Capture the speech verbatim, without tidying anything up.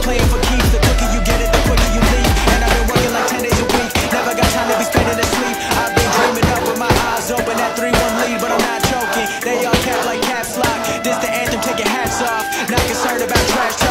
not playing for keeps. The quicker you get it, the quicker you leave. And I've been working like ten days a week. Never got time to be spending the sleep. I've been dreaming up with my eyes open. That three one lead, but I'm not choking. They all cap like caps lock. This the anthem, taking hats off. Not concerned about trash talk.